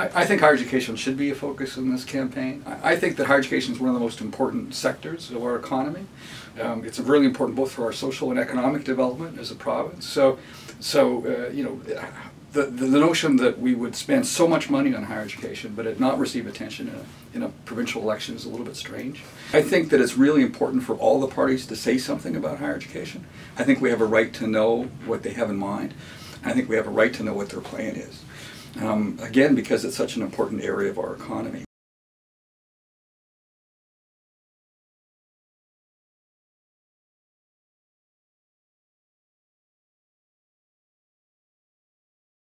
I think higher education should be a focus in this campaign. I think that higher education is one of the most important sectors of our economy. It's really important both for our social and economic development as a province. So you know, the notion that we would spend so much money on higher education but it not receive attention in a provincial election is a little bit strange. I think that it's really important for all the parties to say something about higher education. I think we have a right to know what they have in mind. I think we have a right to know what their plan is. Again, because it's such an important area of our economy.